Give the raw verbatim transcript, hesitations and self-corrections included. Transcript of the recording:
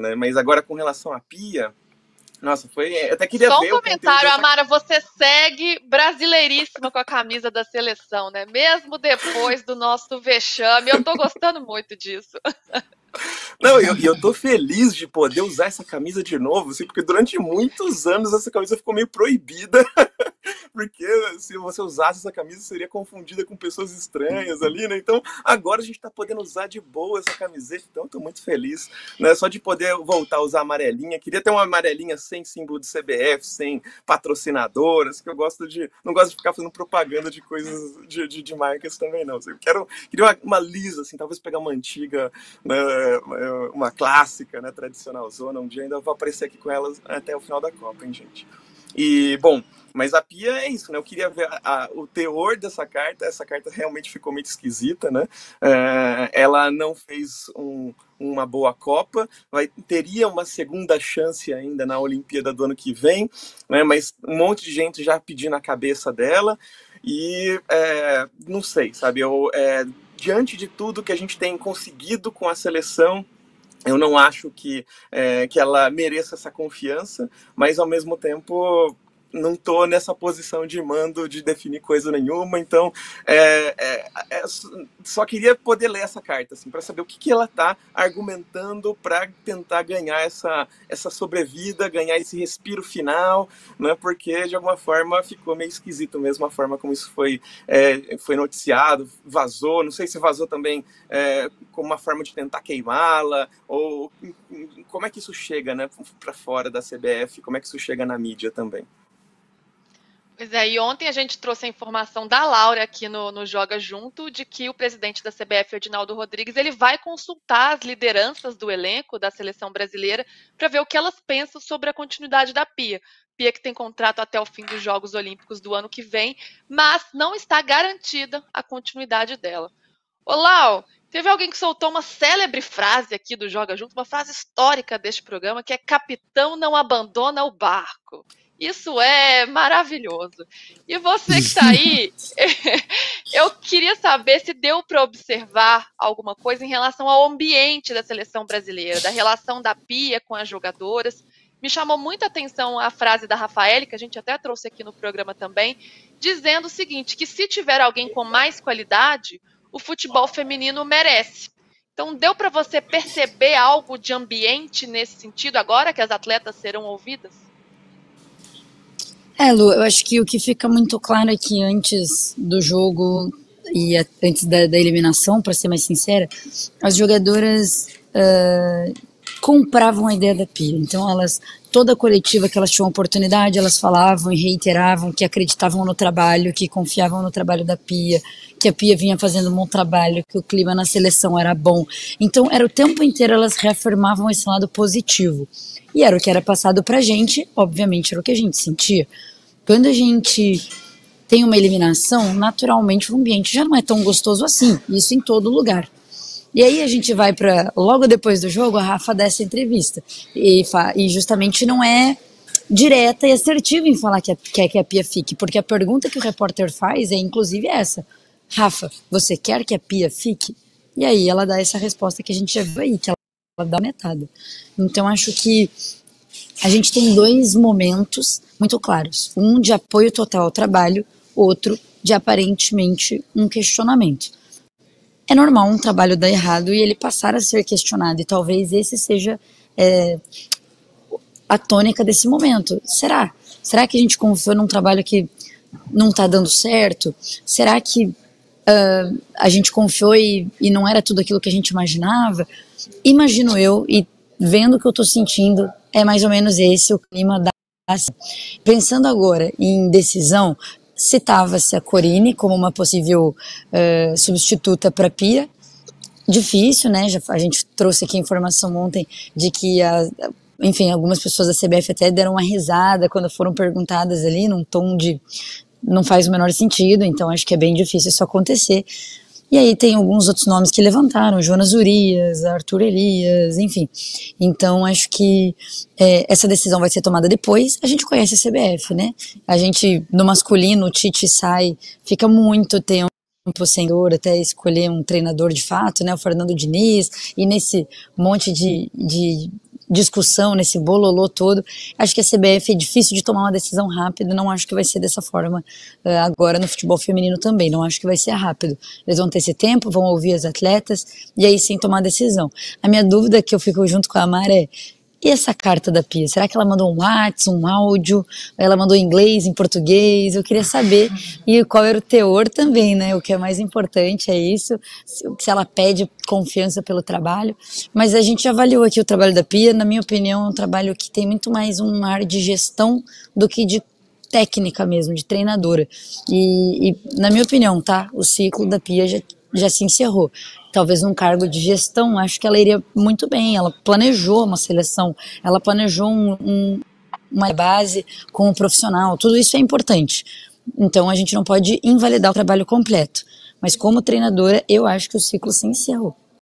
né? Mas agora com relação à Pia, nossa, foi. Eu até queria Só ver um comentário, dessa... Amara, você segue brasileiríssima com a camisa da seleção, né? Mesmo depois do nosso vexame, eu tô gostando muito disso. Não, eu, eu tô feliz de poder usar essa camisa de novo, assim, porque durante muitos anos essa camisa ficou meio proibida, porque se você usasse essa camisa seria confundida com pessoas estranhas ali, né? Então agora a gente tá podendo usar de boa essa camiseta, então eu tô muito feliz, né? Só de poder voltar a usar a amarelinha. Queria ter uma amarelinha sem símbolo de C B F, sem patrocinadoras, que eu gosto de, não gosto de ficar fazendo propaganda de coisas, de, de, de marcas também, não. Eu quero, queria uma, uma lisa, assim, talvez pegar uma antiga, né? Uma clássica, né, tradicional zona, um dia ainda vou aparecer aqui com elas até o final da Copa, hein, gente? E, bom, mas a Pia é isso, né? Eu queria ver a, a, o teor dessa carta. Essa carta realmente ficou meio esquisita, né? É, ela não fez um, uma boa Copa, vai, teria uma segunda chance ainda na Olimpíada do ano que vem, né? Mas um monte de gente já pedindo a cabeça dela e é, não sei, sabe? Eu... É, diante de tudo que a gente tem conseguido com a seleção, eu não acho que, é, que ela mereça essa confiança, mas ao mesmo tempo não estou nessa posição de mando de definir coisa nenhuma, então é, é, é, só queria poder ler essa carta, assim, para saber o que, que ela está argumentando para tentar ganhar essa, essa sobrevida, ganhar esse respiro final, né, porque de alguma forma ficou meio esquisito mesmo a forma como isso foi, é, foi noticiado, vazou, não sei se vazou também é, como uma forma de tentar queimá-la, ou como é que isso chega, né, para fora da C B F, como é que isso chega na mídia também. Pois é, e ontem a gente trouxe a informação da Laura aqui no, no Joga Junto de que o presidente da C B F, Edinaldo Rodrigues, ele vai consultar as lideranças do elenco da seleção brasileira para ver o que elas pensam sobre a continuidade da Pia. Pia que tem contrato até o fim dos Jogos Olímpicos do ano que vem, mas não está garantida a continuidade dela. Ô, Lau, teve alguém que soltou uma célebre frase aqui do Joga Junto, uma frase histórica deste programa, que é "Capitão não abandona o barco". Isso é maravilhoso. E você que está aí, eu queria saber se deu para observar alguma coisa em relação ao ambiente da seleção brasileira, da relação da Pia com as jogadoras. Me chamou muita atenção a frase da Rafaeli, que a gente até trouxe aqui no programa também, dizendo o seguinte, que se tiver alguém com mais qualidade, o futebol feminino merece. Então, deu para você perceber algo de ambiente nesse sentido agora que as atletas serão ouvidas? É, Lu, eu acho que o que fica muito claro é que antes do jogo e a, antes da, da eliminação, para ser mais sincera, as jogadoras uh, compravam a ideia da Pia. Então, elas, toda a coletiva que elas tinham oportunidade, elas falavam e reiteravam que acreditavam no trabalho, que confiavam no trabalho da Pia, que a Pia vinha fazendo um bom trabalho, que o clima na seleção era bom. Então, era o tempo inteiro elas reafirmavam esse lado positivo. E era o que era passado pra gente, obviamente era o que a gente sentia. Quando a gente tem uma eliminação, naturalmente o ambiente já não é tão gostoso assim, isso em todo lugar. E aí a gente vai pra, logo depois do jogo, a Rafa dá essa entrevista, e, e justamente não é direta e assertiva em falar que quer que a Pia fique, porque a pergunta que o repórter faz é inclusive essa, Rafa, você quer que a Pia fique? E aí ela dá essa resposta que a gente já viu aí, que ela da metade. Então acho que a gente tem dois momentos muito claros, um de apoio total ao trabalho, outro de aparentemente um questionamento. É normal um trabalho dar errado e ele passar a ser questionado, e talvez esse seja é, a tônica desse momento. Será? Será que a gente confiou num trabalho que não está dando certo? Será que Uh, a gente confiou e, e não era tudo aquilo que a gente imaginava? Imagino eu, e vendo o que eu tô sentindo, é mais ou menos esse o clima da... Pensando agora em decisão, citava-se a Corine como uma possível uh, substituta para Pia. Difícil, né? Já, a gente trouxe aqui a informação ontem de que a... Enfim, algumas pessoas da C B F até deram uma risada quando foram perguntadas ali, num tom de... não faz o menor sentido, então acho que é bem difícil isso acontecer. E aí tem alguns outros nomes que levantaram, Jonas Urias, Arthur Elias, enfim. Então acho que é, essa decisão vai ser tomada depois. A gente conhece a C B F, né? A gente, no masculino, o Tite sai, fica muito tempo sem dor até escolher um treinador de fato, né? O Fernando Diniz, e nesse monte de... de discussão, nesse bololô todo. Acho que a C B F é difícil de tomar uma decisão rápida, não acho que vai ser dessa forma agora no futebol feminino também, não acho que vai ser rápido. Eles vão ter esse tempo, vão ouvir as atletas e aí sim tomar a decisão. A minha dúvida que eu fico junto com a Amara é: e essa carta da Pia? Será que ela mandou um WhatsApp, um áudio? Ela mandou em inglês, em português? Eu queria saber. E qual era o teor também, né? O que é mais importante é isso. Se ela pede confiança pelo trabalho. Mas a gente já avaliou aqui o trabalho da Pia. Na minha opinião, é um trabalho que tem muito mais um ar de gestão do que de técnica mesmo, de treinadora. E, e na minha opinião, tá? O ciclo da Pia já... já se encerrou. Talvez num cargo de gestão, acho que ela iria muito bem. Ela planejou uma seleção, ela planejou um, um, uma base com um profissional, tudo isso é importante. Então a gente não pode invalidar o trabalho completo. Mas como treinadora, eu acho que o ciclo se encerrou.